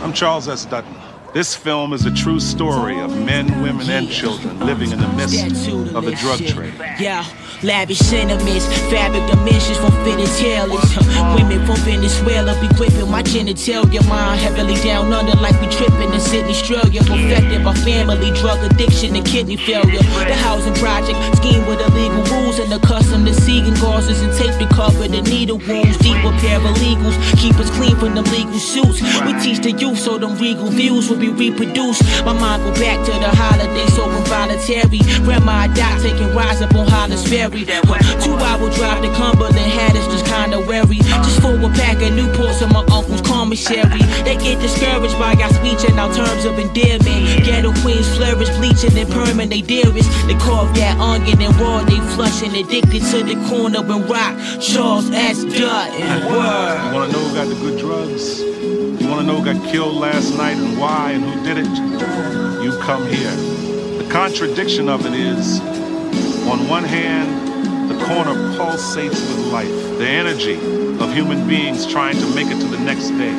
I'm Charles S. Dutton. This film is a true story of men, women, and children living in the midst of the drug trade. Yeah, lavish sentiments, fabric dimensions from genitalis. Women from Venezuela be gripping my genitalia. Mine heavily down under like we tripping in Sydney, Australia. Affected by family, drug addiction, and kidney failure. The housing project scheme with illegal rules and accustomed to seeing gauzes and tape to cover the needle wounds. Deeper paralegals keep us clean from them legal suits. We teach the youth so them regal views will be reproduced. My mind go back to the holiday, so involuntary. Grandma died taking rides up on Hollis Ferry. 2 hour drive to Cumberland had us just kinda wary. Just for a pack of Newports and my uncle's commissary. They get discouraged by our speech and our terms of endearment. Ghetto queens flourish, bleaching and perming they dearest. They carve that onion and raw, they flushing. Addicted to the corner and rock. Charles S. Dutton. You wanna know who got the good drugs? You wanna know who got killed last night and why and who did it? You come here. The contradiction of it is, on one hand, the corner pulsates with life, the energy of human beings trying to make it to the next day.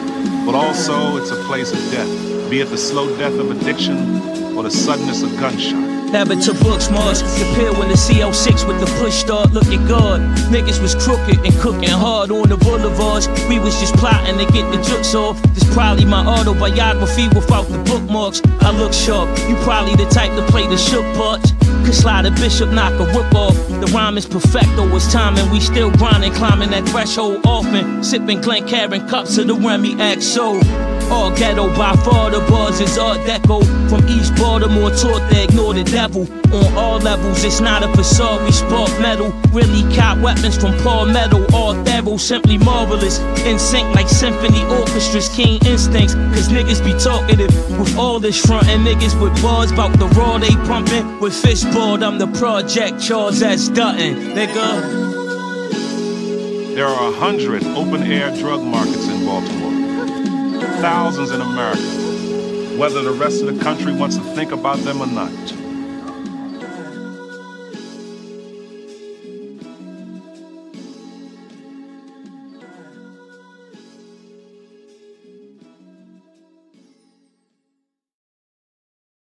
But also, it's a place of death, be it the slow death of addiction or the suddenness of gunshot. Never to books, Mars. Compare when the CO6 with the push start. Look at God. Niggas was crooked and cooking hard on the boulevards. We was just plotting to get the jukes off. This probably my autobiography without the bookmarks. I look sharp. You probably the type to play the shook parts. Could slide a bishop, knock a whip off. The rhyme is perfecto, it's time and we still grinding, climbing that threshold often. Sipping Glencairn cups of the Remy XO. All ghetto by far, the bars is Art Deco. From East Baltimore, taught to ignore the devil. On all levels, it's not a facade, we spark metal. Really cop weapons from palmetto. All devil, simply marvelous. In sync like symphony orchestras, keen instincts. Cause niggas be talkative with all this frontin'. Niggas with bars bout the raw they pumpin'. With fishboard, I'm the project, Charles S. Dutton, nigga. There are 100 open-air drug markets in Baltimore. Thousands in America, whether the rest of the country wants to think about them or not.